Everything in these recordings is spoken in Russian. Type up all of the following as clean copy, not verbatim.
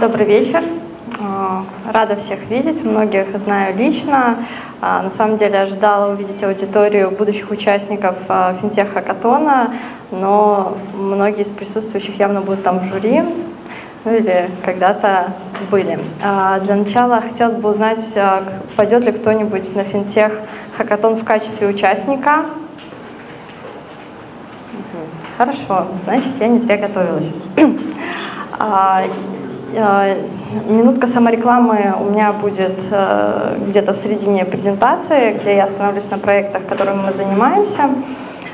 Добрый вечер. Рада всех видеть, многих знаю лично. На самом деле ожидала увидеть аудиторию будущих участников финтех-хакатона, но многие из присутствующих явно будут там в жюри, ну или когда-то были. Для начала хотелось бы узнать, пойдет ли кто-нибудь на финтех-хакатон в качестве участника. Хорошо, значит, я не зря готовилась. Минутка саморекламы у меня будет где-то в середине презентации, где я остановлюсь на проектах, которыми мы занимаемся.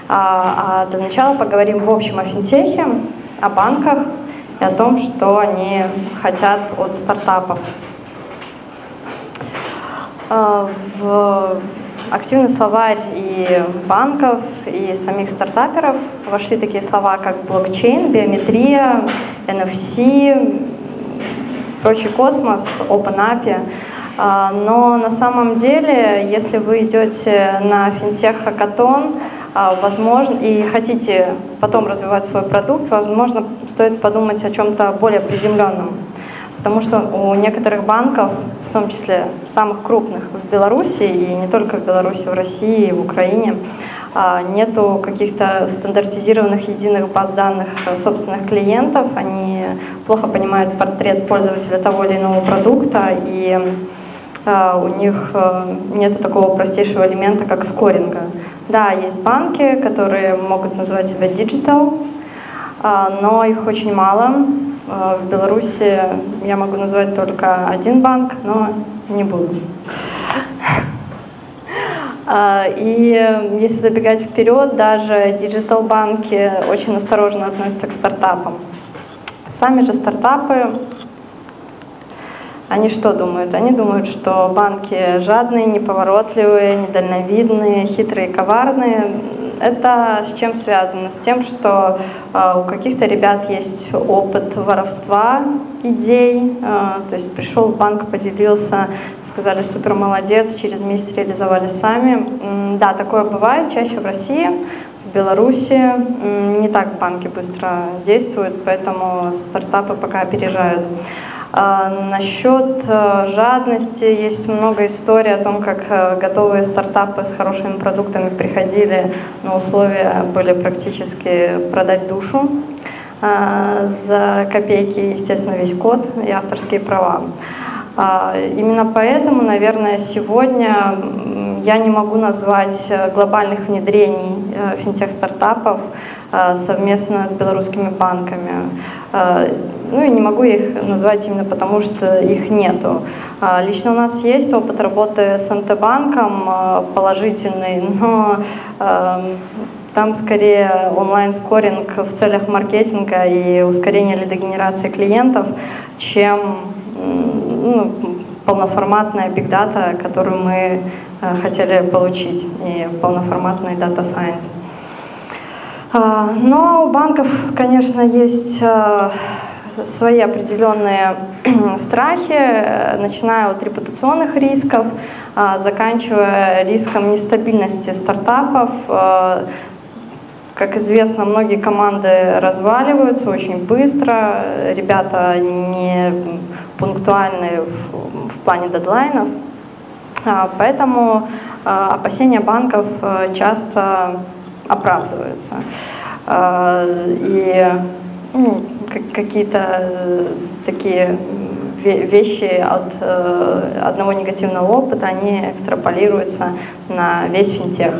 А для начала поговорим в общем о финтехе, о банках и о том, что они хотят от стартапов. В активный словарь и банков, и самих стартаперов вошли такие слова, как блокчейн, биометрия, NFC, прочий космос, Open API. Но на самом деле, если вы идете на финтех-хакатон и хотите потом развивать свой продукт, возможно, стоит подумать о чем-то более приземленном. Потому что у некоторых банков, в том числе самых крупных в Беларуси, и не только в Беларуси, в России, в Украине, нету каких-то стандартизированных единых баз данных собственных клиентов, они плохо понимают портрет пользователя того или иного продукта, и у них нету такого простейшего элемента, как скоринга. Да, есть банки, которые могут называть себя digital, но их очень мало. В Беларуси я могу назвать только один банк, но не буду. И если забегать вперед, даже диджитал-банки очень осторожно относятся к стартапам. Сами же стартапы, они что думают? Они думают, что банки жадные, неповоротливые, недальновидные, хитрые, коварные. Это с чем связано? С тем, что у каких-то ребят есть опыт воровства идей, то есть пришел в банк, поделился, сказали супер молодец, через месяц реализовали сами. Да, такое бывает чаще в России, в Беларуси не так банки быстро действуют, поэтому стартапы пока опережают. Насчет жадности есть много историй о том, как готовые стартапы с хорошими продуктами приходили, но условия были практически продать душу за копейки, естественно, весь код и авторские права. Именно поэтому, наверное, сегодня я не могу назвать глобальных внедрений финтех-стартапов совместно с белорусскими банками. Ну и не могу их назвать именно потому, что их нету. Лично у нас есть опыт работы с МТБанком положительный, но там скорее онлайн-скоринг в целях маркетинга и ускорения лидогенерации клиентов, чем полноформатная бигдата, которую мы хотели получить, и полноформатный дата-сайенс. Но у банков, конечно, есть свои определенные страхи, начиная от репутационных рисков, заканчивая риском нестабильности стартапов. Как известно, многие команды разваливаются очень быстро, ребята не пунктуальны в плане дедлайнов, поэтому опасения банков часто оправдываются. И какие-то такие вещи от одного негативного опыта, они экстраполируются на весь финтех.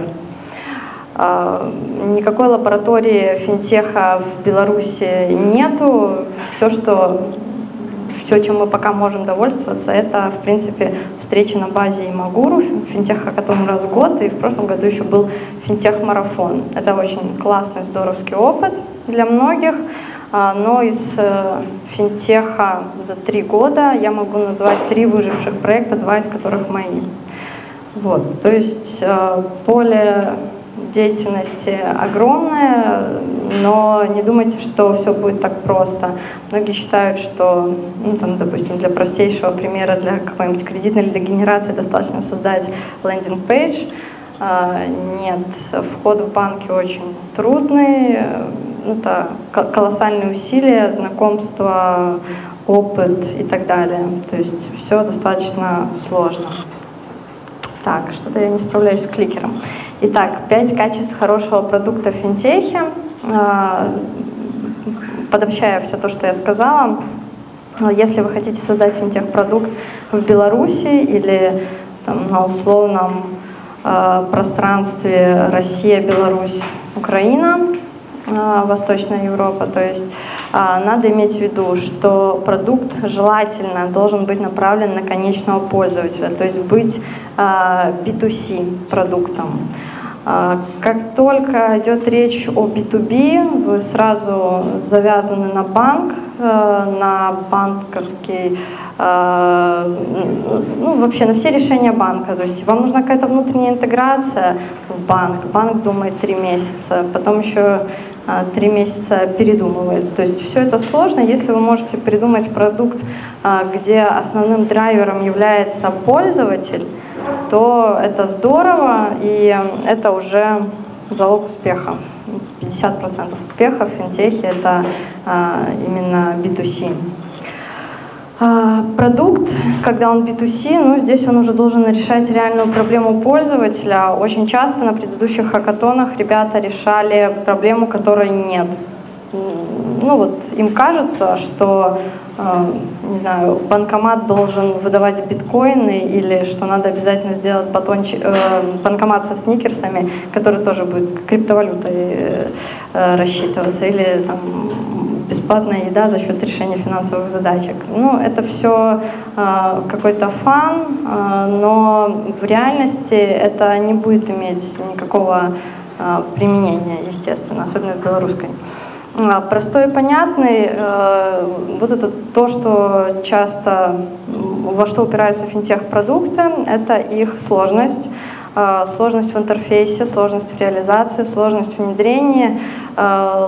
Никакой лаборатории финтеха в Беларуси нету. Все, чем мы пока можем довольствоваться, это, в принципе, встречи на базе Имагуру, финтех-хакатон раз в год, и в прошлом году еще был финтех-марафон. Это очень классный, здоровский опыт для многих, но из финтеха за 3 года я могу назвать 3 выживших проекта, 2 из которых мои. Вот. То есть поле деятельности огромное, но не думайте, что все будет так просто. Многие считают, что, допустим, для простейшего примера, для какой-нибудь кредитной лидогенерации достаточно создать лендинг-пейдж. Нет, вход в банки очень трудный, это колоссальные усилия, знакомство опыт и так далее. То есть все достаточно сложно. Так, что-то я не справляюсь с кликером. Итак, 5 качеств хорошего продукта в финтехе. Подобщая все то, что я сказала, если вы хотите создать финтех-продукт в Беларуси или там, на условном пространстве Россия, Беларусь, Украина, Восточная Европа, то есть надо иметь в виду, что продукт желательно должен быть направлен на конечного пользователя, то есть быть B2C продуктом. Как только идет речь о B2B, вы сразу завязаны на банк, на банковский, ну, вообще на все решения банка. То есть вам нужна какая-то внутренняя интеграция в банк. Банк думает 3 месяца, потом еще 3 месяца передумывает. То есть все это сложно. Если вы можете придумать продукт, где основным драйвером является пользователь, то это здорово, и это уже залог успеха. 50% успеха в финтехе – это именно B2C. Продукт, когда он B2C, ну, здесь он уже должен решать реальную проблему пользователя. Очень часто на предыдущих хакатонах ребята решали проблему, которой нет. Ну вот им кажется, что, не знаю, банкомат должен выдавать биткоины или что надо обязательно сделать банкомат со сникерсами, который тоже будет криптовалютой рассчитываться, или там бесплатная еда за счет решения финансовых задачек. Ну, это все какой-то фан, но в реальности это не будет иметь никакого применения, естественно, особенно в белорусской. Простой и понятный, вот это то, что часто, во что упираются финтех-продукты, это их сложность. Сложность в интерфейсе, сложность в реализации, сложность в внедрении.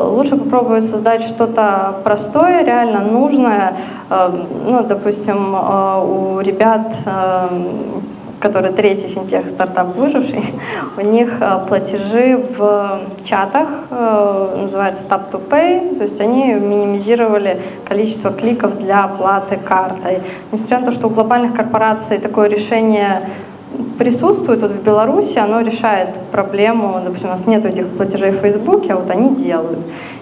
Лучше попробовать создать что-то простое, реально нужное. Ну, допустим, у ребят, который 3-й финтех-стартап выживший, у них платежи в чатах, называется Tap-to-Pay, то есть они минимизировали количество кликов для оплаты картой. Несмотря на то, что у глобальных корпораций такое решение присутствует, вот в Беларуси оно решает проблему, допустим, у нас нет этих платежей в Фейсбуке, а вот они делают.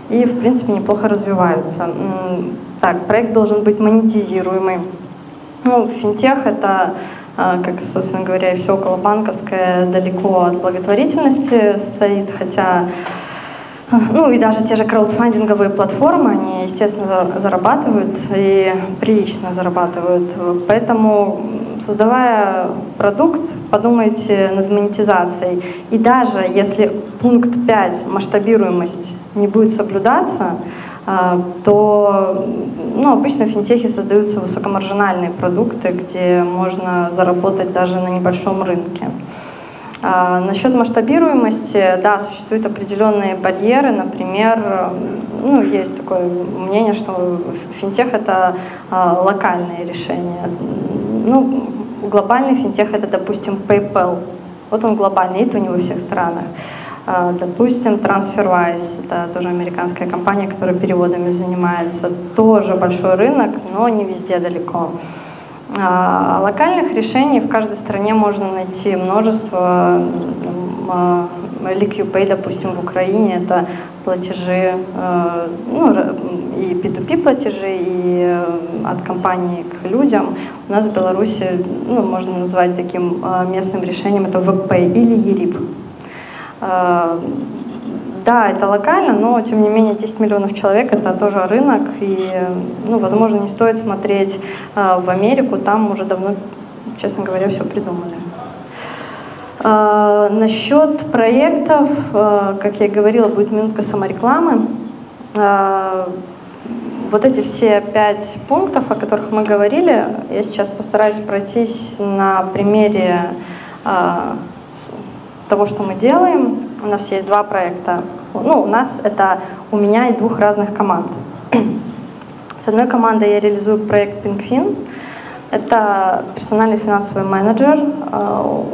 И, в принципе, неплохо развиваются. Так, проект должен быть монетизируемый. Ну, финтех — это, как, собственно говоря, и все околобанковское, далеко от благотворительности стоит, хотя, ну и даже те же краудфандинговые платформы, они, естественно, зарабатывают и прилично зарабатывают. Поэтому, создавая продукт, подумайте над монетизацией. И даже если пункт 5, масштабируемость, не будет соблюдаться, то, ну, обычно в финтехе создаются высокомаржинальные продукты, где можно заработать даже на небольшом рынке. Насчет масштабируемости, да, существуют определенные барьеры, например, ну, есть такое мнение, что финтех — это локальные решения. Ну, глобальный финтех — это, допустим, PayPal, вот он глобальный, это у него во всех странах. Допустим, TransferWise, это тоже американская компания, которая переводами занимается, тоже большой рынок, но не везде далеко. Локальных решений в каждой стране можно найти множество. LiqPay, допустим, в Украине, это платежи, ну, и P2P платежи, и от компании к людям. У нас в Беларуси, ну, можно назвать таким местным решением, это WebPay или ERIP. Да, это локально, но, тем не менее, 10 миллионов человек – это тоже рынок. И, ну, возможно, не стоит смотреть в Америку, там уже давно, честно говоря, все придумали. Насчет проектов, как я и говорила, будет минутка саморекламы. Вот эти все 5 пунктов, о которых мы говорили, я сейчас постараюсь пройтись на примере того, что мы делаем. У нас есть 2 проекта. Ну, у нас это у меня и 2 разных команд. С одной командой я реализую проект PingFin. Это персональный финансовый менеджер.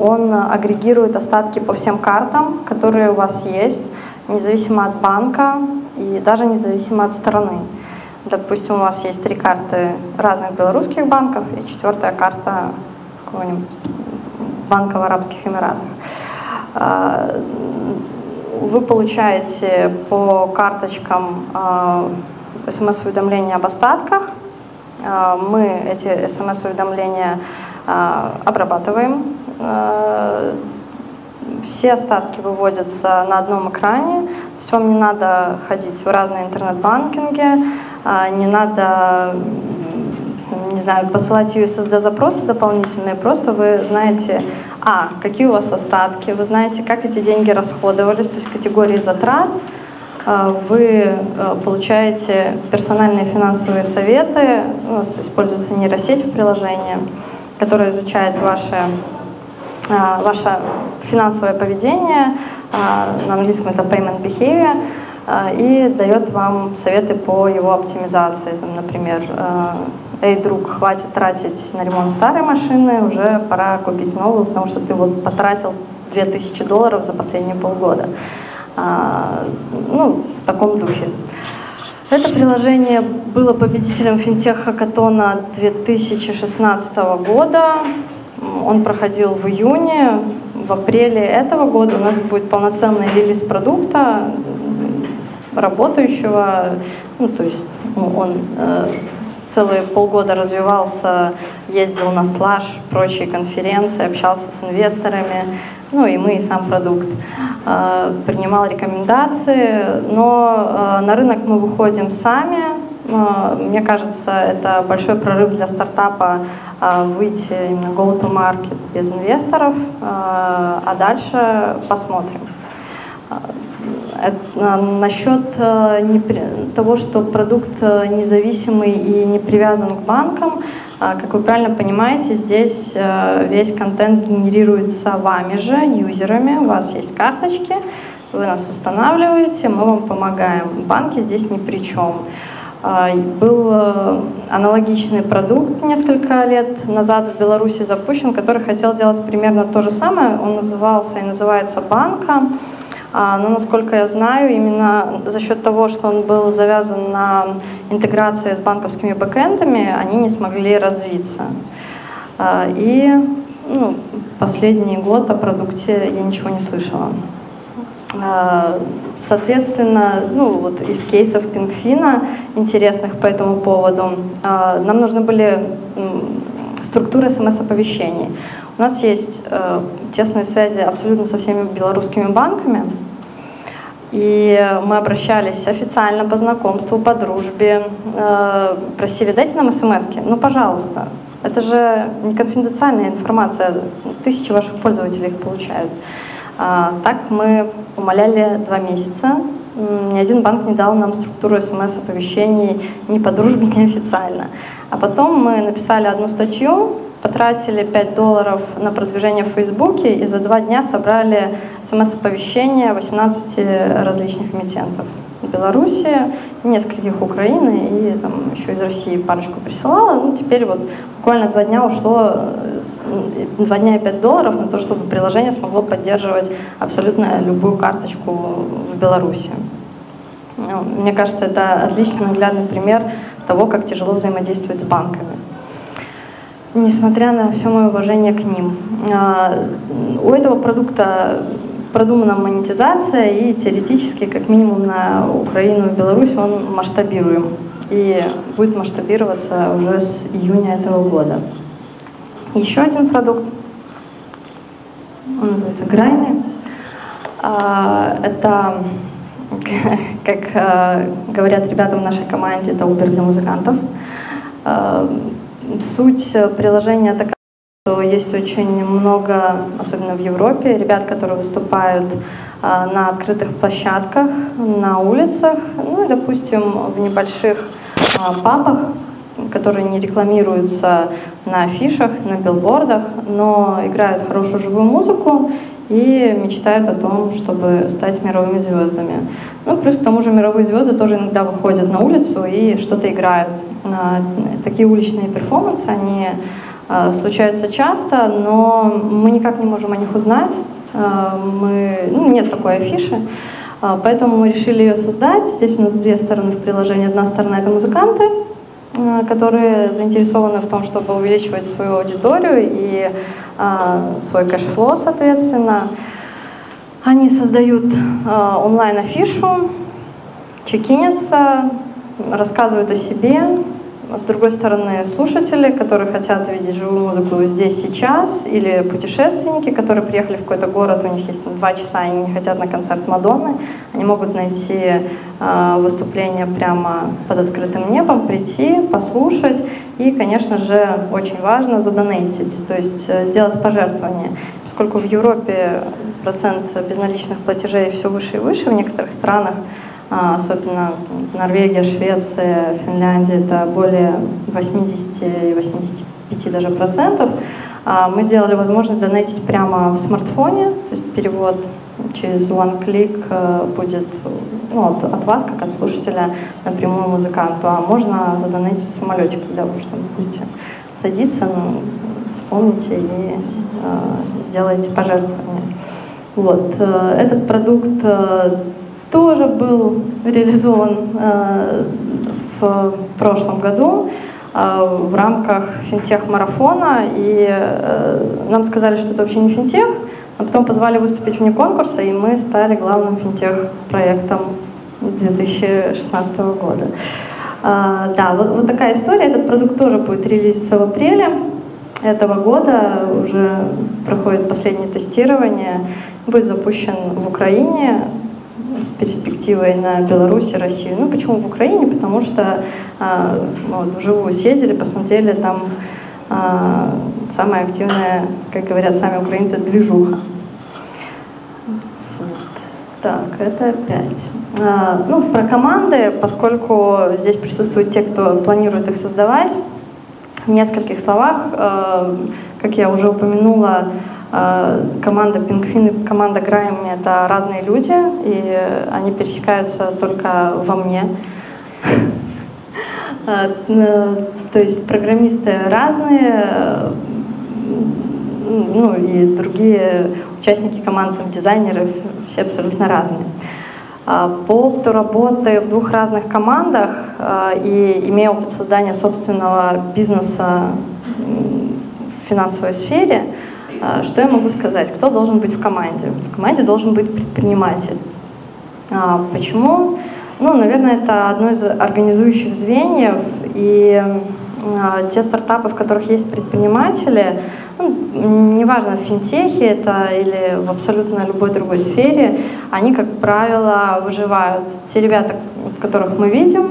Он агрегирует остатки по всем картам, которые у вас есть, независимо от банка и даже независимо от страны. Допустим, у вас есть три карты разных белорусских банков и четвертая карта какого-нибудь банка в Арабских Эмиратах. Вы получаете по карточкам смс-уведомления об остатках. Мы эти смс-уведомления обрабатываем. Все остатки выводятся на одном экране. Все, не надо ходить в разные интернет-банкинги, не надо, не знаю, посылать USSD для запроса дополнительные. Просто вы знаете, какие у вас остатки, вы знаете, как эти деньги расходовались, то есть категории затрат. Вы получаете персональные финансовые советы. У нас используется нейросеть в приложении, которая изучает ваше финансовое поведение, на английском это payment behavior, и дает вам советы по его оптимизации. Там, например, «Эй, друг, хватит тратить на ремонт старой машины, уже пора купить новую, потому что ты вот потратил $2000 за последние полгода». Ну, в таком духе. Это приложение было победителем финтех-хакатона 2016 года. Он проходил в июне. В апреле этого года у нас будет полноценный релиз продукта, работающего. Ну, то есть он целые полгода развивался, ездил на Slush, прочие конференции, общался с инвесторами. Ну и мы, и сам продукт. Принимал рекомендации, но на рынок мы выходим сами. Мне кажется, это большой прорыв для стартапа выйти именно go-to-market без инвесторов, а дальше посмотрим. Насчет того, что продукт независимый и не привязан к банкам, как вы правильно понимаете, здесь весь контент генерируется вами же, юзерами. У вас есть карточки, вы нас устанавливаете, мы вам помогаем. Банки здесь ни при чем. Был аналогичный продукт несколько лет назад в Беларуси запущен, который хотел делать примерно то же самое. Он назывался и называется «Банка». Но, насколько я знаю, именно за счет того, что он был завязан на интеграции с банковскими бэкэндами, они не смогли развиться. И последний год о продукте я ничего не слышала. Соответственно, вот из кейсов PingFin, интересных по этому поводу, нам нужны были структуры смс-оповещений. У нас есть тесные связи абсолютно со всеми белорусскими банками, и мы обращались официально по знакомству, по дружбе, просили, дайте нам смс-ки, пожалуйста, это же не конфиденциальная информация, тысячи ваших пользователей их получают. Так мы умоляли 2 месяца, ни один банк не дал нам структуру смс-оповещений ни по дружбе, ни официально. А потом мы написали одну статью, потратили $5 на продвижение в Фейсбуке и за 2 дня собрали смс-оповещение 18 различных эмитентов в Беларуси, нескольких Украины и там еще из России парочку присылала. Теперь вот буквально 2 дня ушло, 2 дня и $5 на то, чтобы приложение смогло поддерживать абсолютно любую карточку в Беларуси. Мне кажется, это отличный наглядный пример того, как тяжело взаимодействовать с банками, несмотря на все мое уважение к ним. У этого продукта продумана монетизация, и теоретически, как минимум на Украину и Беларусь, он масштабируем и будет масштабироваться уже с июня этого года. Еще один продукт, он называется GraiME. Это, как говорят ребята в нашей команде, это Uber для музыкантов. Суть приложения такая, что есть очень много, особенно в Европе, ребят, которые выступают на открытых площадках, на улицах, ну и, допустим, в небольших пабах, которые не рекламируются на афишах, на билбордах, но играют хорошую живую музыку и мечтают о том, чтобы стать мировыми звездами. Плюс к тому же мировые звезды тоже иногда выходят на улицу и что-то играют. Такие уличные перформансы, они случаются часто, но мы никак не можем о них узнать. Нет такой афиши. Поэтому мы решили ее создать. Здесь у нас две стороны в приложении. Одна сторона — это музыканты, которые заинтересованы в том, чтобы увеличивать свою аудиторию и свой кэшфлоу, соответственно. Они создают онлайн-афишу, чекинятся, рассказывают о себе. С другой стороны, слушатели, которые хотят видеть живую музыку здесь, сейчас, или путешественники, которые приехали в какой-то город, у них есть 2 часа, они не хотят на концерт Мадонны, они могут найти выступление прямо под открытым небом, прийти, послушать и, конечно же, очень важно задонейтить, то есть сделать пожертвование. Поскольку в Европе процент безналичных платежей все выше и выше, в некоторых странах, особенно Норвегия, Швеция, Финляндия, это более 80 и 85 даже процентов. Мы сделали возможность донатить прямо в смартфоне, то есть перевод через one-click будет от вас, как от слушателя, напрямую музыканту. А можно задонатить самолетик, когда вы будете садиться, вспомните и сделайте пожертвование. Вот. Этот продукт тоже был реализован в прошлом году в рамках финтех-марафона, и нам сказали, что это вообще не финтех, а потом позвали выступить вне конкурса, и мы стали главным финтех-проектом 2016 года. Да, вот такая история. Этот продукт тоже будет релизиться в апреле этого года, уже проходит последнее тестирование, будет запущен в Украине, с перспективой на Беларусь и Россию. Ну, почему в Украине? Потому что вживую съездили, посмотрели, там самая активная, как говорят сами украинцы, движуха. Вот. Так, это опять. Про команды, поскольку здесь присутствуют те, кто планирует их создавать, в нескольких словах, как я уже упомянула, команда PingFin и команда GraiME — это разные люди, и они пересекаются только во мне. То есть программисты разные, и другие участники команд, дизайнеры, все абсолютно разные. По опыту работы в 2 разных командах и имея опыт создания собственного бизнеса в финансовой сфере, что я могу сказать? Кто должен быть в команде? В команде должен быть предприниматель. Почему? Наверное, это одно из организующих звеньев. И те стартапы, в которых есть предприниматели, неважно, в финтехе это или в абсолютно любой другой сфере, они, как правило, выживают. Те ребята, которых мы видим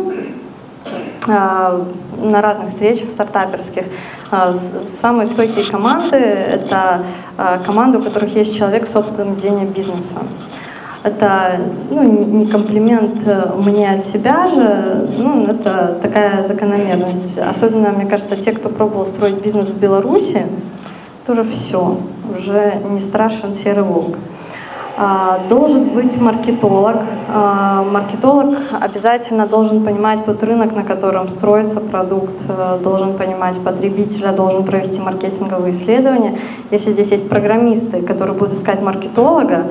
на разных встречах стартаперских, самые стойкие команды — это команды, у которых есть человек с опытом ведения бизнеса. Это не комплимент мне от себя же, это такая закономерность. Особенно, мне кажется, те, кто пробовал строить бизнес в Беларуси, тоже все, уже не страшен серый волк. Должен быть маркетолог. Маркетолог обязательно должен понимать тот рынок, на котором строится продукт, должен понимать потребителя, должен провести маркетинговые исследования. Если здесь есть программисты, которые будут искать маркетолога,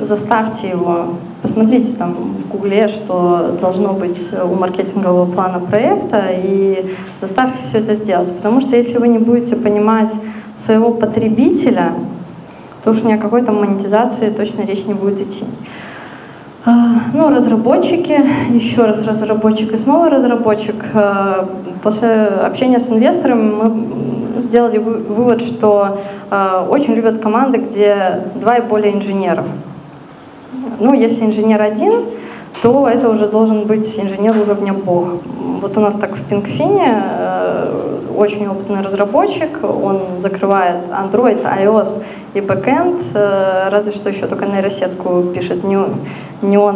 заставьте его. Посмотрите там в Гугле, что должно быть у маркетингового плана проекта, и заставьте все это сделать. Потому что если вы не будете понимать своего потребителя, то уж ни о какой там монетизации точно речь не будет идти. Разработчики, еще раз разработчик и снова разработчик. После общения с инвесторами мы сделали вывод, что очень любят команды, где 2 и более инженеров. Если инженер один, то это уже должен быть инженер уровня бог. Вот у нас так в PingFin очень опытный разработчик, он закрывает Android, iOS и бэкэнд, разве что еще только нейросетку пишет не он,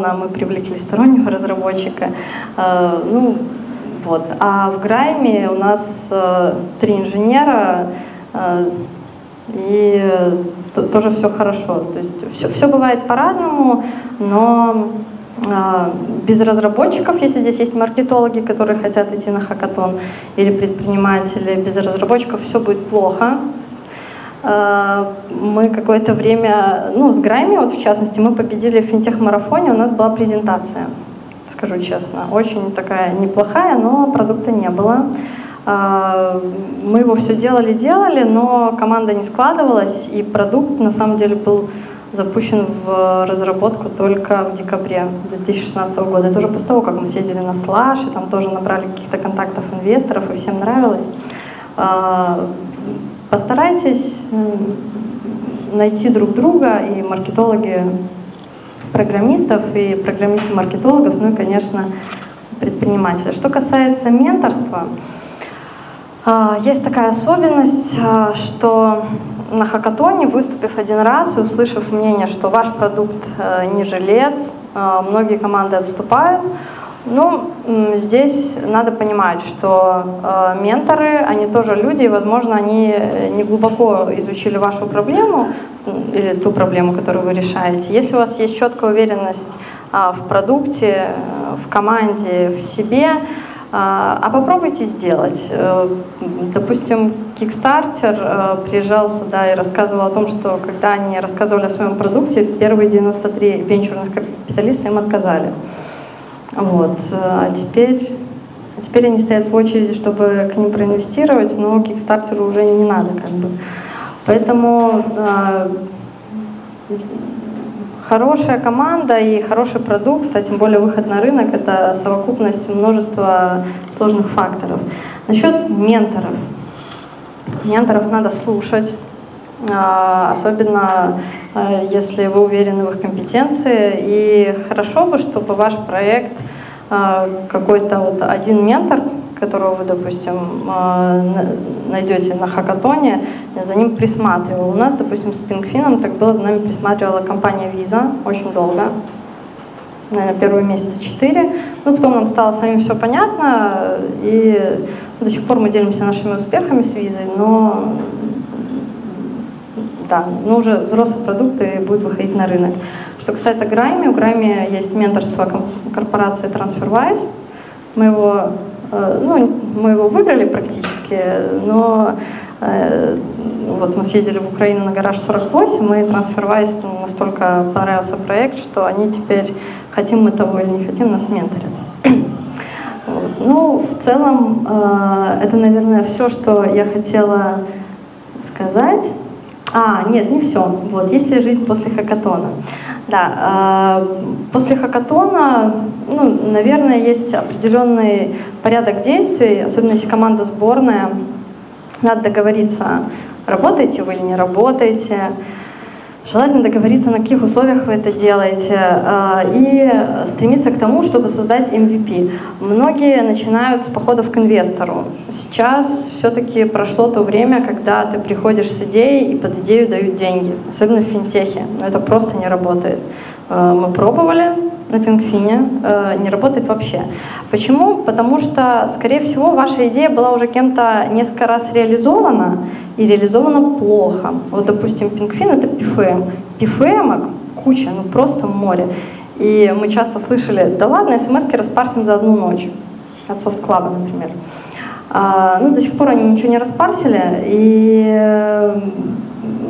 а мы привлекли стороннего разработчика. А в GraiME у нас 3 инженера, и тоже все хорошо. То есть все бывает по-разному, но без разработчиков, если здесь есть маркетологи, которые хотят идти на хакатон, или предприниматели, без разработчиков все будет плохо. Мы какое-то время, ну, с GraiME, вот в частности, мы победили в финтех-марафоне, у нас была презентация, скажу честно, очень такая неплохая, но продукта не было. Мы его все делали, но команда не складывалась, и продукт, на самом деле, был запущен в разработку только в декабре 2016 года. Это уже после того, как мы съездили на Slush, и там тоже набрали каких-то контактов инвесторов, и всем нравилось. Постарайтесь найти друг друга, и маркетологи программистов, и программисты маркетологов, ну и, конечно, предприниматели. Что касается менторства, есть такая особенность, что на хакатоне, выступив один раз и услышав мнение, что ваш продукт не жилец, многие команды отступают. Ну, здесь надо понимать, что менторы, они тоже люди, и, возможно, они не глубоко изучили вашу проблему или ту проблему, которую вы решаете. Если у вас есть четкая уверенность в продукте, в команде, в себе, а попробуйте сделать. Допустим, Kickstarter приезжал сюда и рассказывал о том, что когда они рассказывали о своем продукте, первые 93 венчурных капиталиста им отказали. Вот. А теперь они стоят в очереди, чтобы к ним проинвестировать, но Kickstarter уже не надо, как бы. Поэтому хорошая команда и хороший продукт, а тем более выход на рынок, это совокупность множества сложных факторов. Насчет менторов. Менторов надо слушать, особенно если вы уверены в их компетенции. И хорошо бы, чтобы ваш проект какой-то вот один ментор, которого вы, допустим, найдете на хакатоне, за ним присматривал. У нас, допустим, с PingFin так было, за нами присматривала компания Visa очень долго, наверное, первые месяца 4. Ну, потом нам стало самим все понятно, и до сих пор мы делимся нашими успехами с Visa, но да, но уже взрослые продукты будут выходить на рынок. Что касается GraiME, у GraiME есть менторство корпорации TransferWise. Мы его выиграли практически, но вот мы съездили в Украину на Garage48, и TransferWise настолько понравился проект, что они теперь, хотим мы того или не хотим, нас менторят. Вот. Ну, в целом, это, наверное, все, что я хотела сказать. Нет, не все. Вот, есть ли жизнь после хакатона? Да, после хакатона, ну, наверное, есть определенный порядок действий, особенно если команда сборная. Надо договориться, работаете вы или не работаете. Желательно договориться, на каких условиях вы это делаете, и стремиться к тому, чтобы создать MVP. Многие начинают с походов к инвестору. Сейчас все-таки прошло то время, когда ты приходишь с идеей, и под идею дают деньги, особенно в финтехе. Но это просто не работает. Мы пробовали на PingFin, не работает вообще. Почему? Потому что, скорее всего, ваша идея была уже кем-то несколько раз реализована, и реализовано плохо. Вот, допустим, PingFin — это PFM. PFM-ок куча, ну просто море. И мы часто слышали, да ладно, смс-ки распарсим за одну ночь. От софт-клаба, например. Ну, до сих пор они ничего не распарсили. И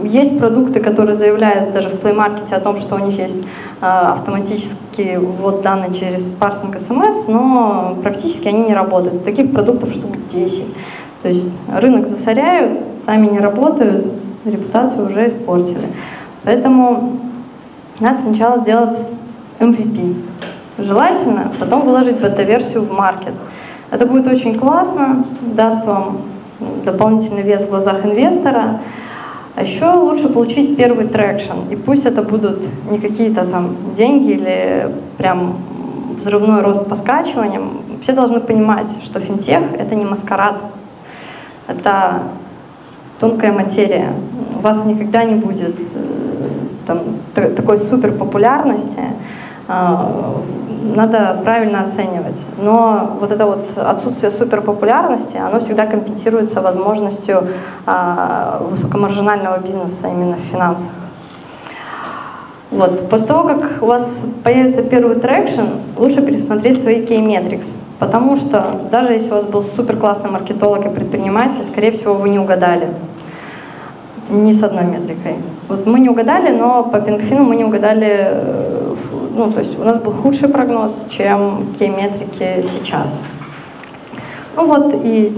есть продукты, которые заявляют даже в Play Market о том, что у них есть автоматический ввод данных через парсинг смс, но практически они не работают. Таких продуктов штук 10. То есть рынок засоряют, сами не работают, репутацию уже испортили. Поэтому надо сначала сделать MVP. Желательно потом выложить бета-версию в маркет. Это будет очень классно, даст вам дополнительный вес в глазах инвестора. А еще лучше получить первый трекшн. И пусть это будут не какие-то там деньги или прям взрывной рост по скачиваниям. Все должны понимать, что финтех — это не маскарад. Это тонкая материя. У вас никогда не будет там такой супер популярности. Надо правильно оценивать. Но вот это вот отсутствие супер популярности, оно всегда компенсируется возможностью высокомаржинального бизнеса именно в финансах. Вот. После того, как у вас появится первый трекшн, лучше пересмотреть свои кей-метрикс. Потому что даже если у вас был супер классный маркетолог и предприниматель, скорее всего, вы не угадали. ни с одной метрикой. Вот мы не угадали, но по PingFin мы не угадали, ну, то есть у нас был худший прогноз, чем те метрики сейчас. Ну вот и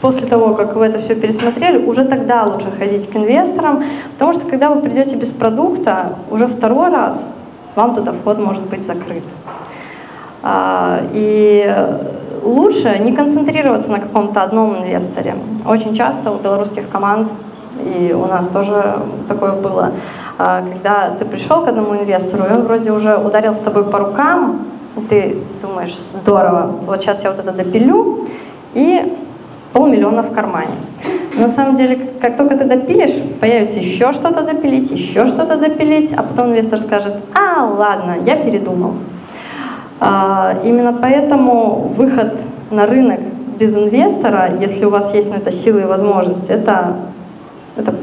после того, как вы это все пересмотрели, уже тогда лучше ходить к инвесторам, потому что когда вы придете без продукта, уже второй раз вам туда вход может быть закрыт. И лучше не концентрироваться на каком-то одном инвесторе. Очень часто у белорусских команд, и у нас тоже такое было, когда ты пришел к одному инвестору, и он вроде уже ударил с тобой по рукам, и ты думаешь, здорово, вот сейчас я вот это допилю, и полмиллиона в кармане. Но на самом деле, как только ты допилишь, появится еще что-то допилить, а потом инвестор скажет, а, ладно, я передумал. Именно поэтому выход на рынок без инвестора, если у вас есть на это силы и возможность, это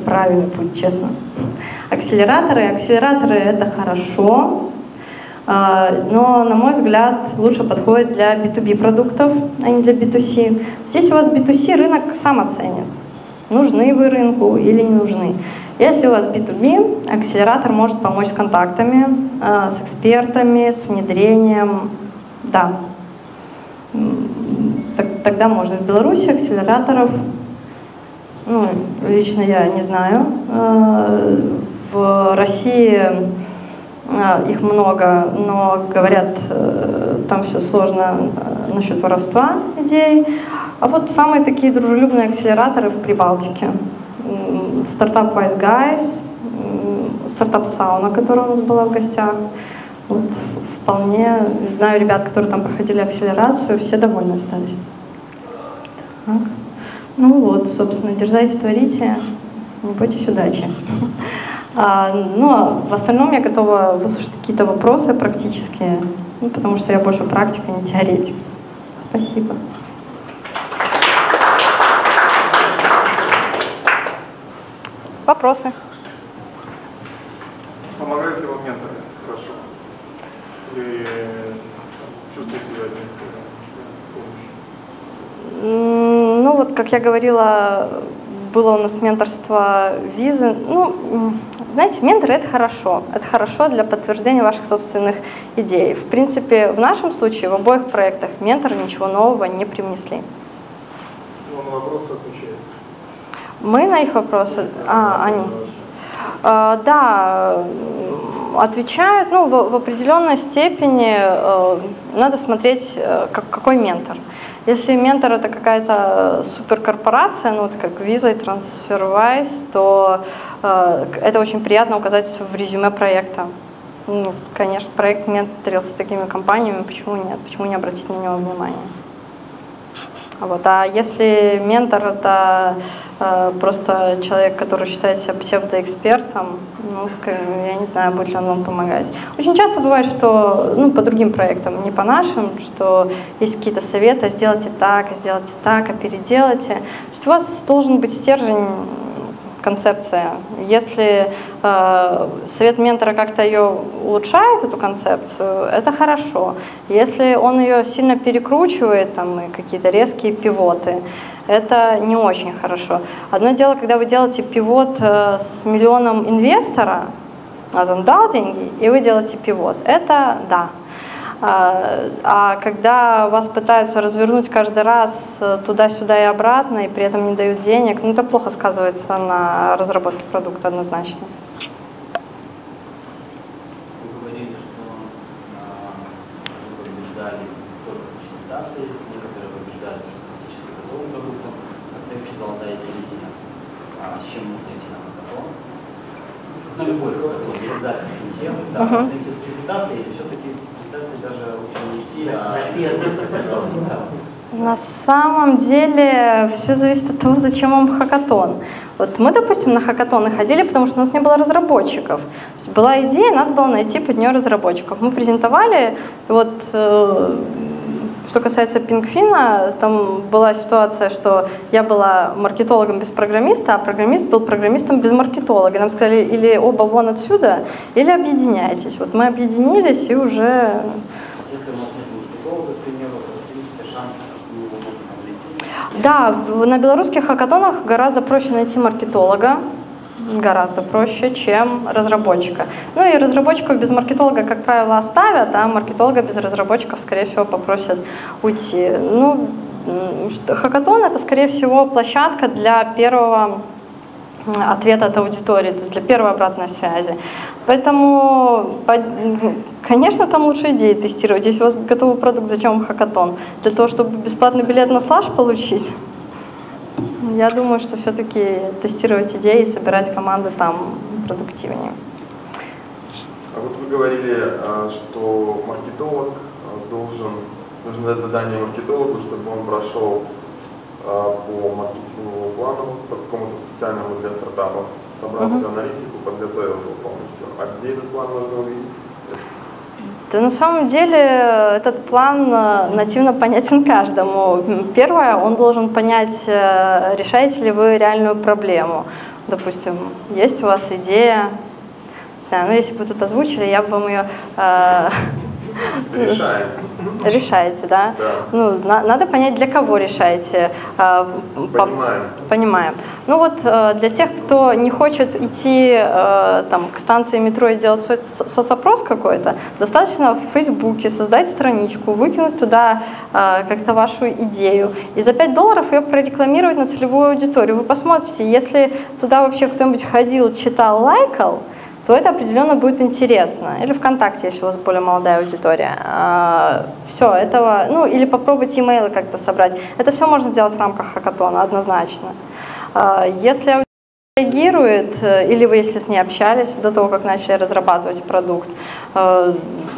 правильный путь, честно. Акселераторы — это хорошо, но, на мой взгляд, лучше подходит для B2B продуктов, а не для B2C. Здесь у вас B2C рынок сам оценит, нужны вы рынку или не нужны. Если у вас B2B, акселератор может помочь с контактами, с экспертами, с внедрением. Да, тогда можно. В Беларуси акселераторов, ну, лично я не знаю. В России их много, но, говорят, там все сложно насчет воровства идей. А вот самые такие дружелюбные акселераторы в Прибалтике. Стартап Wise Guys, стартап Sauna, которая у нас была в гостях. Вот, вполне знаю ребят, которые там проходили акселерацию, все довольны остались. Так. Ну вот, собственно, дерзайте, творите, не бойтесь удачи. Ну, а в остальном я готова выслушать какие-то вопросы практические, ну, потому что я больше практика, не теоретик. Спасибо. Вопросы? Помогает ли вам ментор? Хорошо. Или чувствуете себя помощью? Ну вот, как я говорила, было у нас менторство визы. Ну, знаете, ментор — это хорошо. Это хорошо для подтверждения ваших собственных идей. В принципе, в нашем случае, в обоих проектах, менторы ничего нового не привнесли. Он на вопросы отвечается. Мы на их вопросы? Они. Да, отвечают, ну, в определенной степени надо смотреть, какой ментор. Если ментор — это какая-то суперкорпорация, ну, вот как Visa и TransferWise, то это очень приятно указать в резюме проекта. Ну, конечно, проект менторился с такими компаниями, почему нет, почему не обратить на него внимание? Вот. А если ментор — это просто человек, который считает себя псевдоэкспертом, ну, я не знаю, будет ли он вам помогать. Очень часто бывает, что, ну, по другим проектам, не по нашим, что есть какие-то советы, сделайте так, а переделайте. То есть у вас должен быть стержень, концепция. Если совет ментора как-то ее улучшает, эту концепцию, это хорошо. Если он ее сильно перекручивает, там какие-то резкие пивоты, это не очень хорошо. Одно дело, когда вы делаете пивот с миллионом инвестора, а он дал деньги, и вы делаете пивот. Это да. А когда вас пытаются развернуть каждый раз туда-сюда и обратно, и при этом не дают денег, ну, это плохо сказывается на разработке продукта однозначно. Вы говорили, что вы побеждали только с презентацией, некоторые побеждали уже с практически готовым продуктом, а ты вообще золотая середина. А с чем нужно идти на потом? На любой продукт, я обязательно тему, да, нужно идти с презентацией, все-таки даже ученики, На самом деле все зависит от того, зачем вам хакатон. Вот мы, допустим, на хакатоны ходили, потому что у нас не было разработчиков. Была идея, надо было найти под нее разработчиков. Мы презентовали, вот что касается PingFin, там была ситуация, что я была маркетологом без программиста, а программист был программистом без маркетолога. Нам сказали, или оба вон отсюда, или объединяйтесь. Вот мы объединились и уже... Если у нас нет маркетолога, к примеру, в принципе, шансы, что его можно найти? Да, на белорусских хакатонах гораздо проще найти маркетолога. гораздо проще, чем разработчика. Ну и разработчиков без маркетолога, как правило, оставят, а маркетолога без разработчиков, скорее всего, попросят уйти. Ну, хакатон — это, скорее всего, площадка для первого ответа от аудитории, то есть для первой обратной связи. Поэтому, конечно, там лучше идеи тестировать. Если у вас готовый продукт, зачем вам хакатон? Для того, чтобы бесплатный билет на Slush получить? Я думаю, что все-таки тестировать идеи и собирать команды там продуктивнее. А вот вы говорили, что маркетолог нужно дать задание маркетологу, чтобы он прошел по маркетинговому плану, по какому-то специальному для стартапов, собрал всю аналитику, подготовил его полностью. А где этот план можно увидеть? Да, на самом деле этот план нативно понятен каждому. Первое, он должен понять, решаете ли вы реальную проблему. Допустим, есть у вас идея, не знаю, ну, если бы вы тут озвучили, я бы вам ее... Решаем. Решаете, да? Да. Ну, надо понять, для кого решаете. Понимаем. Понимаем. Ну вот для тех, кто не хочет идти там, к станции метро и делать соцопрос какой-то, достаточно в Фейсбуке создать страничку, выкинуть туда как-то вашу идею и за $5 ее прорекламировать на целевую аудиторию. Вы посмотрите, если туда вообще кто-нибудь ходил, читал, лайкал, то это определенно будет интересно. Или ВКонтакте, если у вас более молодая аудитория. Все, этого... Ну, или попробовать имейлы как-то собрать. Это все можно сделать в рамках хакатона, однозначно. Если аудитория реагирует, или вы, если с ней общались до того, как начали разрабатывать продукт,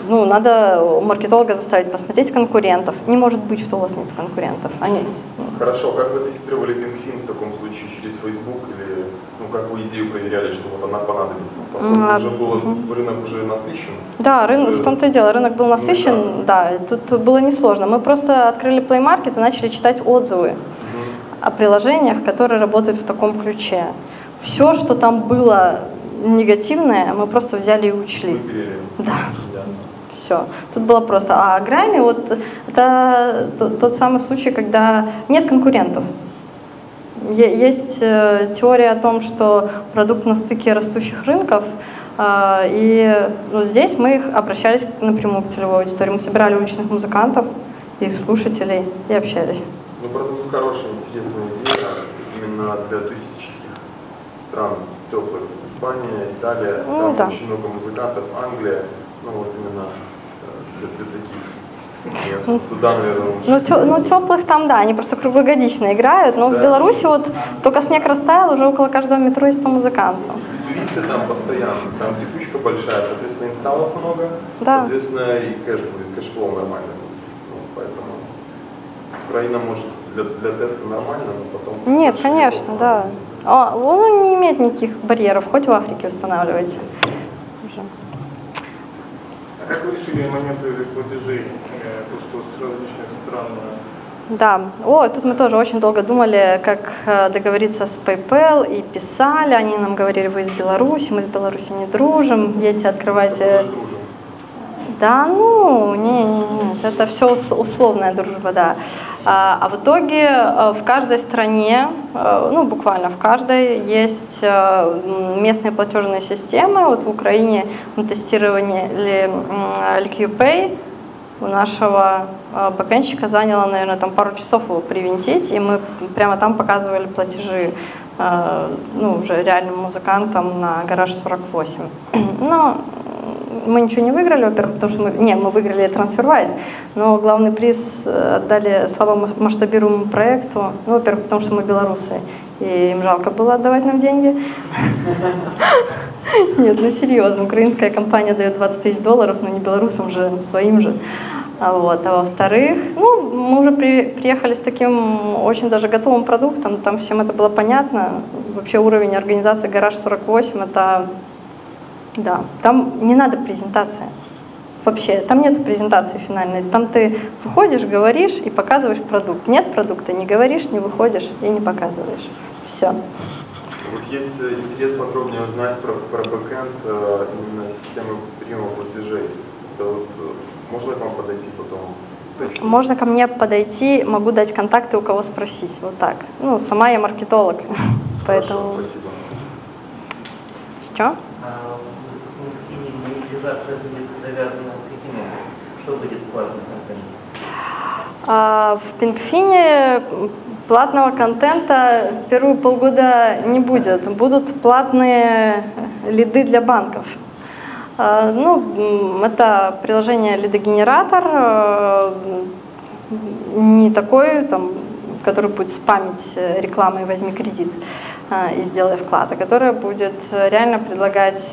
ну, надо маркетолога заставить посмотреть конкурентов. Не может быть, что у вас нет конкурентов. Они... Хорошо, как вы тестировали PingFin в таком случае? Через Facebook или... как вы идею проверяли, что вот она понадобится, поскольку рынок уже насыщен? Да, рынок, в том-то и дело, рынок был насыщен, да, тут было несложно. Мы просто открыли Play Market и начали читать отзывы о приложениях, которые работают в таком ключе. Все, что там было негативное, мы просто взяли и учли. Выпили. Да. Все. Тут было просто. А GraiME, вот это тот самый случай, когда нет конкурентов. Есть теория о том, что продукт на стыке растущих рынков, и здесь мы обращались напрямую к целевой аудитории. Мы собирали уличных музыкантов, их слушателей и общались. Ну, продукт хороший, интересная идея именно для туристических стран теплых. Испания, Италия, там очень много музыкантов, Англия, ну вот именно для таких. Туда, наверное, ну, теплых там, да, они просто круглогодично играют, но да. В Беларуси вот только снег растаял, уже около каждого метро есть там музыканты. Туристы там постоянно, там текучка большая, соответственно, инсталлов много, да. Соответственно, и кэш будет, кэшфлоу нормально. Ну, поэтому Украина может для теста нормально, но потом... Нет, конечно, да. Он не имеет никаких барьеров, хоть в Африке устанавливайте. А как вы решили моменты платежей, то, что с различных стран? Да, тут мы тоже очень долго думали, как договориться с PayPal, и писали, они нам говорили, вы из Беларуси, мы с Беларусью не дружим, едьте, открывайте... Да, ну, нет, это все условная дружба, да. А в итоге в каждой стране, ну, буквально в каждой, есть местные платежные системы. Вот в Украине мы тестировали LiqPay, у нашего бэкэнщика заняло, наверное, там пару часов его привинтить, и мы прямо там показывали платежи, ну, уже реальным музыкантам на Garage48. Но... Мы ничего не выиграли, во-первых, потому что мы выиграли TransferWise, но главный приз отдали слабо масштабируемому проекту, ну, во-первых, потому что мы белорусы, и им жалко было отдавать нам деньги. Нет, ну серьезно, украинская компания дает $20 000, но не белорусам же, своим же. Вот. А во-вторых, ну, мы уже приехали с таким очень даже готовым продуктом, там всем это было понятно. Вообще уровень организации Garage48 это... Да, там не надо презентации. Вообще, там нет презентации финальной. Там ты выходишь, говоришь и показываешь продукт. Нет продукта, не говоришь, не выходишь и не показываешь. Все. Вот есть интерес подробнее узнать про бэкэнд, именно систему приема платежей. Это вот, можно к вам подойти потом? Можно ко мне подойти, могу дать контакты, у кого спросить. Вот так. Ну, сама я маркетолог, поэтому... Спасибо. Что? Монетизация будет завязана какими? Что будет платным контентом? В PingFin платного контента первые полгода не будет. Будут платные лиды для банков. Ну, это приложение лидогенератор, не такой, там, который будет спамить рекламой «возьми кредит» и «сделай вклад», а который будет реально предлагать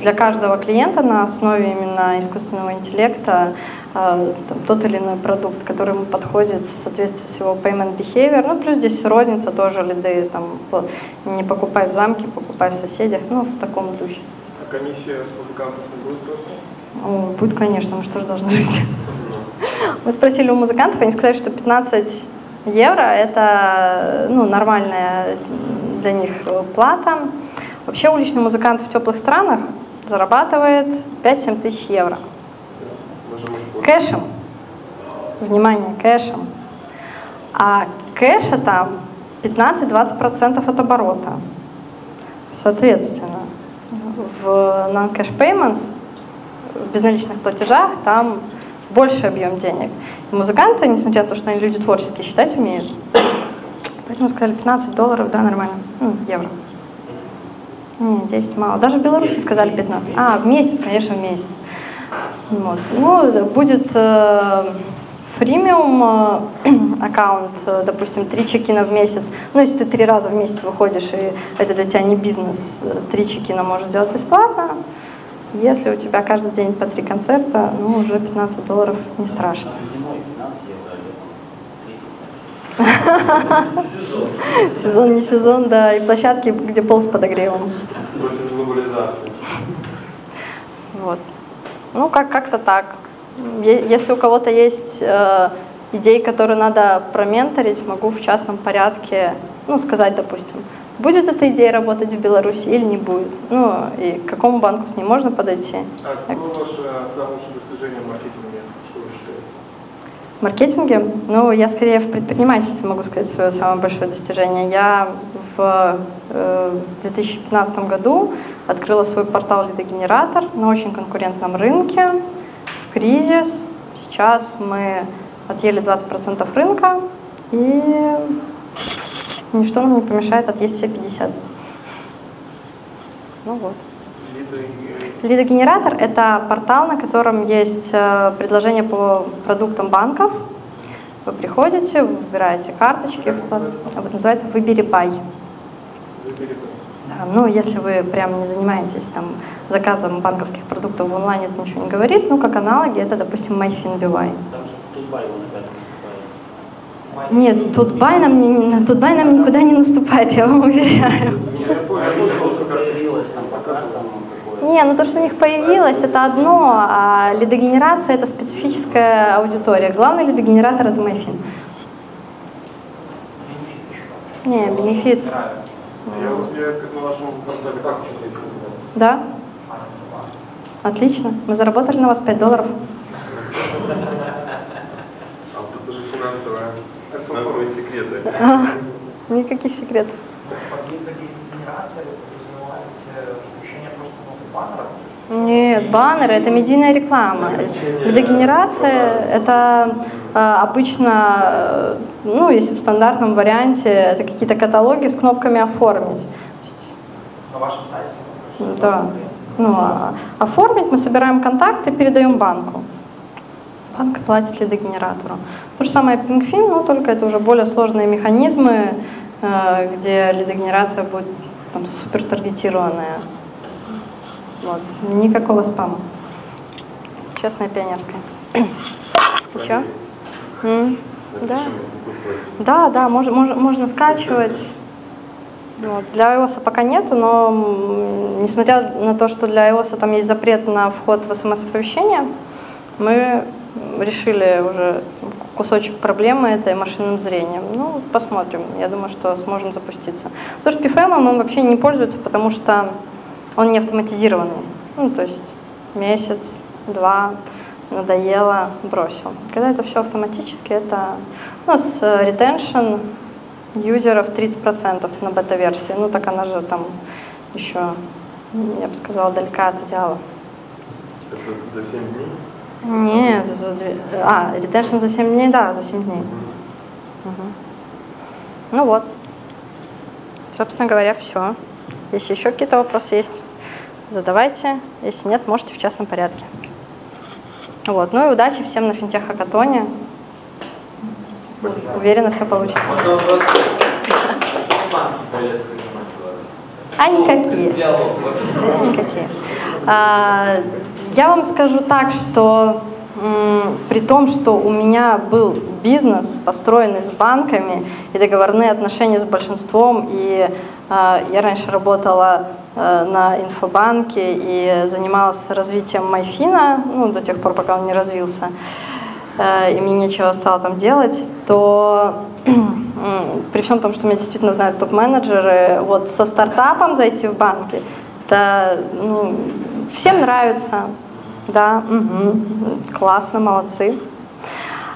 для каждого клиента на основе именно искусственного интеллекта тот или иной продукт, который ему подходит в соответствии с его payment behavior. Ну, плюс здесь розница тоже, лиды, там, не покупай в замке, покупай в соседях, ну, в таком духе. А комиссия с музыкантов не будет просто? О, будет, конечно, мы что же должны жить? Мы спросили у музыкантов, они сказали, что 15 евро – это ну, нормальная для них плата. Вообще уличный музыкант в теплых странах зарабатывает 5-7 тысяч евро. Кэшем. Внимание, кэшем. А кэша там 15-20% от оборота. Соответственно, в non-cash payments, в безналичных платежах, там больше объем денег. И музыканты, несмотря на то, что они люди творческие, считать умеют. Поэтому сказали $15, да, нормально. Евро. Нет, 10 мало. Даже в Беларуси сказали 15. А, в месяц, конечно, в месяц. Вот. Ну, будет фримиум аккаунт, допустим, 3 чекина в месяц. Ну, если ты 3 раза в месяц выходишь, и это для тебя не бизнес, 3 чекина можешь делать бесплатно. Если у тебя каждый день по 3 концерта, ну, уже $15 не страшно. Зимой 15 евро, летом 30. Сезон не сезон, да, и площадки, где пол с подогревом. Против глобализации. Вот. Ну, как-то так. Если у кого-то есть идеи, которые надо променторить, могу в частном порядке, ну, сказать, допустим, будет эта идея работать в Беларуси или не будет. Ну, и к какому банку с ней можно подойти. А какое ваше самое лучшее достижение в маркетинге? Что вы считаете? В маркетинге? Ну, я скорее в предпринимательстве могу сказать свое самое большое достижение. Я в 2015 году открыла свой портал «Лидогенератор» на очень конкурентном рынке, в кризис. Сейчас мы отъели 20% рынка, и ничто нам не помешает отъесть все 50. Ну вот. Лидогенератор – это портал, на котором есть предложение по продуктам банков. Вы приходите, выбираете карточки, это называется «Выбери.by». Ну, если вы прям не занимаетесь там, заказом банковских продуктов в онлайне, это ничего не говорит. Ну, как аналоги, это, допустим, MyFinBuy. Там же Тут.by он опять наступает. Нет, Тут.by нам никуда не наступает, я вам уверяю. Не, ну то, что у них появилось, это одно, а лидогенерация – это специфическая аудитория. Главный лидогенератор – это MyFin. Не, бенефит. Я как на вашем портале как еще не позвонил. Да? Отлично. Мы заработали на вас $5. А это же финансовые секреты. Никаких секретов. Под лидогенерацией подразумевается размещение просто новых баннеров? Нет, баннеры – это медийная реклама. Лидогенерация – это обычно, ну, если в стандартном варианте, это какие-то каталоги с кнопками «Оформить». На вашем сайте? Да. Ну, оформить мы собираем контакты и передаем банку. Банк платит лидогенератору. То же самое PingFin, но только это уже более сложные механизмы, где лидогенерация будет там супер таргетированная. Вот. Никакого спама. Честная пионерская. Еще? Да. Да, можно скачивать. Вот. Для iOS пока нету, но несмотря на то, что для iOS там есть запрет на вход в смс-оповещение, мы решили уже кусочек проблемы этой машинным зрением. Ну, посмотрим. Я думаю, что сможем запуститься. Потому что PFM он вообще не пользуется, потому что он не автоматизированный, ну, то есть месяц, два, надоело, бросил. Когда это все автоматически, это у нас ретеншн юзеров 30% на бета-версии, ну так она же там еще, я бы сказала, далека от идеала. Это за 7 дней? Нет, за 2. А, ретеншн за 7 дней, да, за 7 дней. Угу. Ну вот. Собственно говоря, все. Если еще какие-то вопросы есть, задавайте. Если нет, можете в частном порядке. Вот. Ну и удачи всем на финтех-хакатоне. Уверена, все получится. А никакие. Никакие. Я вам скажу так, что при том, что у меня был бизнес, построенный с банками и договорные отношения с большинством, и я раньше работала на инфобанке и занималась развитием MyFin, ну, до тех пор, пока он не развился, и мне нечего стало там делать, то при всем том, что меня действительно знают топ-менеджеры, вот со стартапом зайти в банки, это, ну, всем нравится, да, угу, классно, молодцы.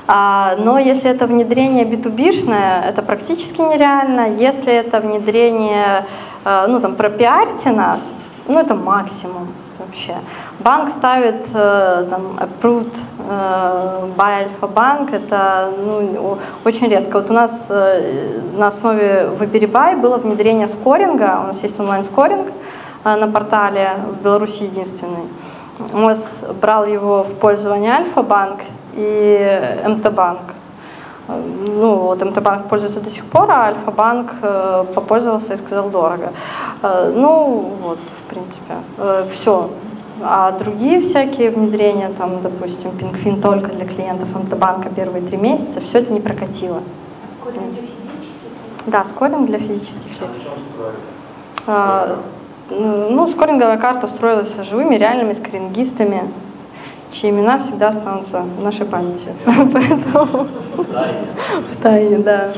Но если это внедрение B2B-шное, это практически нереально. Если это внедрение, ну там пропиарьте нас, ну это максимум вообще. Банк ставит там approved by Альфа-банк, это, ну, очень редко. Вот у нас на основе Выберу.by было внедрение скоринга, у нас есть онлайн-скоринг на портале, в Беларуси единственный. У нас брал его в пользование Альфа-банк и МТБанк. Ну вот МТБанк пользуется до сих пор, а Альфа-банк попользовался и сказал дорого. Ну вот, в принципе, все. А другие всякие внедрения, там, допустим, PingFin только для клиентов МТБанка первые 3 месяца, все это не прокатило. А скоринг для физических лиц? Да, скоринг для физических лиц. Ну, скоринговая карта строилась живыми, реальными скорингистами, чьи имена всегда останутся в нашей памяти. Поэтому в тайне, да.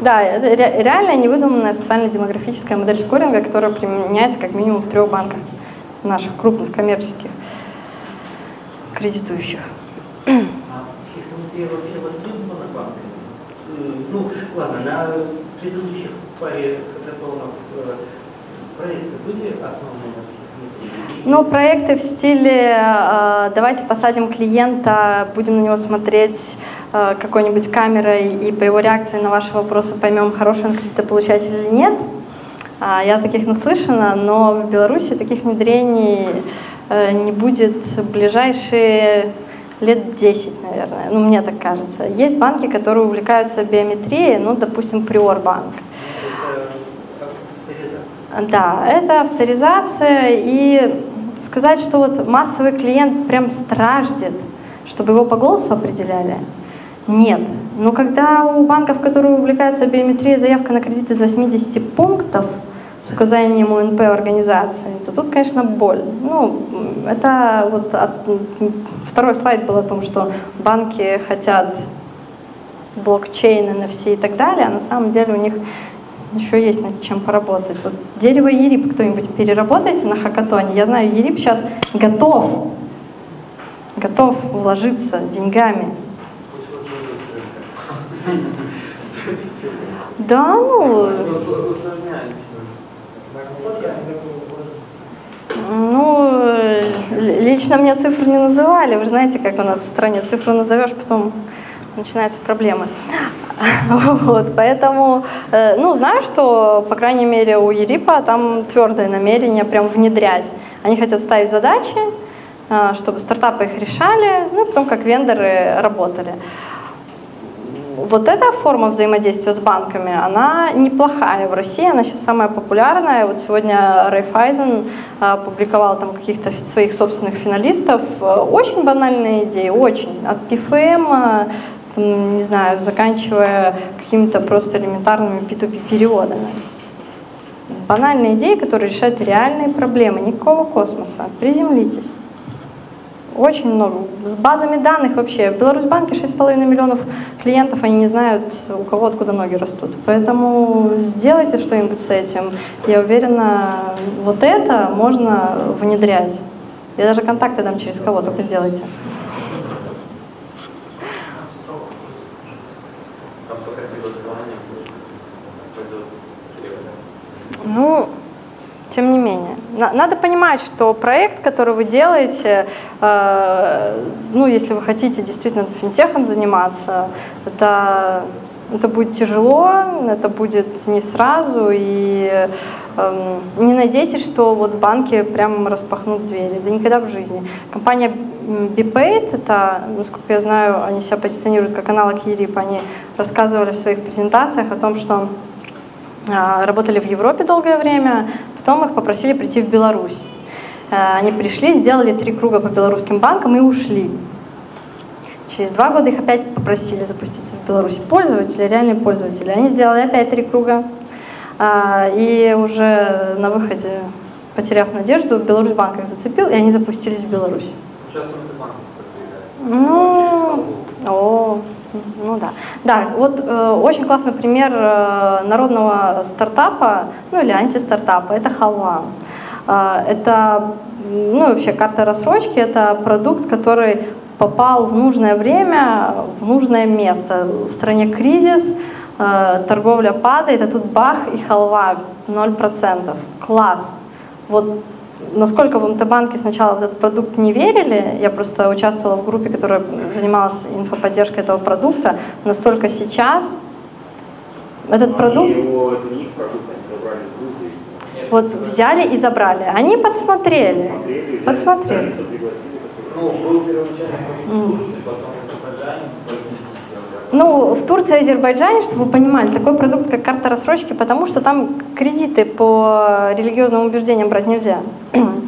Да, реальная невыдуманная социально-демографическая модель скоринга, которая применяется как минимум в 3 банках наших крупных коммерческих кредитующих. Психометрия вообще востребована банками? Ну, ладно, на предыдущих паре хакатонов проекты были основные? Ну, проекты в стиле «давайте посадим клиента, будем на него смотреть какой-нибудь камерой и по его реакции на ваши вопросы поймем, хороший он кредитополучатель или нет». Я таких наслышана, но в Беларуси таких внедрений не будет в ближайшие лет 10, наверное, ну, мне так кажется. Есть банки, которые увлекаются биометрией, ну, допустим, Приорбанк. Да, это авторизация, и сказать, что вот массовый клиент прям страждет, чтобы его по голосу определяли, нет. Но когда у банков, которые увлекаются биометрией, заявка на кредит из 80 пунктов с указанием УНП организации, то тут, конечно, боль. Ну, это вот второй слайд был о том, что банки хотят блокчейн, NFC и так далее, а на самом деле у них еще есть над чем поработать. Вот дерево ERIP кто-нибудь переработайте на хакатоне. Я знаю, ERIP сейчас готов вложиться деньгами. Да, ну... Ну, лично мне цифры не называли. Вы знаете, как у нас в стране цифру назовешь, потом начинаются проблемы. Вот, поэтому, ну, знаю, что, по крайней мере, у ERIP-а там твердое намерение прям внедрять. Они хотят ставить задачи, чтобы стартапы их решали, ну, и потом как вендоры работали. Вот эта форма взаимодействия с банками, она неплохая в России, она сейчас самая популярная. Вот сегодня Райфайзен публиковал там каких-то своих собственных финалистов. Очень банальные идеи, очень. От PFM, не знаю, заканчивая какими-то просто элементарными P2P-переводами. Банальные идеи, которые решают реальные проблемы. Никакого космоса. Приземлитесь. Очень много. С базами данных вообще. В Беларусбанке 6,5 миллионов клиентов, они не знают, у кого откуда ноги растут. Поэтому сделайте что-нибудь с этим. Я уверена, вот это можно внедрять. Я даже контакты дам, через кого только сделайте. Ну, тем не менее. Надо понимать, что проект, который вы делаете, ну, если вы хотите действительно финтехом заниматься, это будет тяжело, это будет не сразу, и не надейтесь, что вот банки прямо распахнут двери, да никогда в жизни. Компания BePaid, это, насколько я знаю, они себя позиционируют как аналог ERIP, они рассказывали в своих презентациях о том, что работали в Европе долгое время, потом их попросили прийти в Беларусь. Они пришли, сделали 3 круга по белорусским банкам и ушли. Через 2 года их опять попросили запуститься в Беларуси. Пользователи, реальные пользователи. Они сделали опять 3 круга. И уже на выходе, потеряв надежду, Беларусбанк их зацепил, и они запустились в Беларуси. Сейчас МТБанк подвигает. Ну да. Да, вот очень классный пример народного стартапа, ну или антистартапа, это Халва. Это, ну вообще, карта рассрочки, это продукт, который попал в нужное время, в нужное место. В стране кризис, торговля падает, а тут бах и халва 0%. Класс! Вот насколько в МТБанке сначала в этот продукт не верили, я просто участвовала в группе, которая занималась инфоподдержкой этого продукта, настолько сейчас этот продукт... Вот взяли и забрали. Они подсмотрели. Подсмотрели. Ну, в Турции и Азербайджане, чтобы вы понимали, такой продукт, как карта рассрочки, потому что там кредиты по религиозным убеждениям брать нельзя.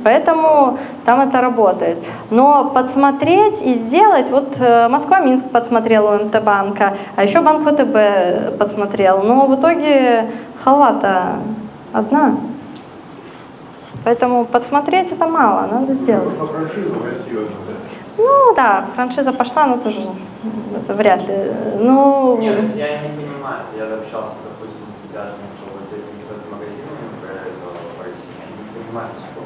Поэтому там это работает. Но подсмотреть и сделать, вот Москва-Минск подсмотрел у МТБанка, а еще банк ВТБ подсмотрел. Но в итоге халва-то одна. Поэтому подсмотреть это мало, надо сделать. Ну да, франшиза пошла, но тоже это вряд ли. Ну... Не, россияне не понимают. Я общался, допустим, с ребятами, кто владеет интернет-магазинами в России. Они не понимают, что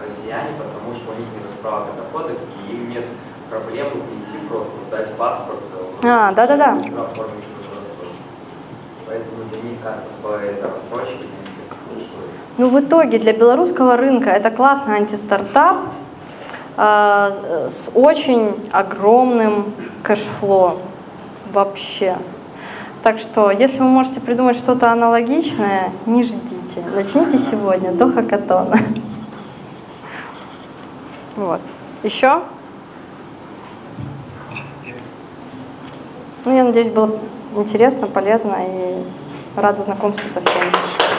россияне, потому что у них нет справок о доходах, и им нет проблем прийти просто, дать паспорт. А, да-да-да. Оформить уже рассрочку. Поэтому для них карта по этой рассрочке. Ну, в итоге для белорусского рынка это классный антистартап с очень огромным кэшфло вообще. Так что, если вы можете придумать что-то аналогичное, не ждите. Начните сегодня до хакатона. Вот. Еще? Ну, я надеюсь, было интересно, полезно и рада знакомству со всеми.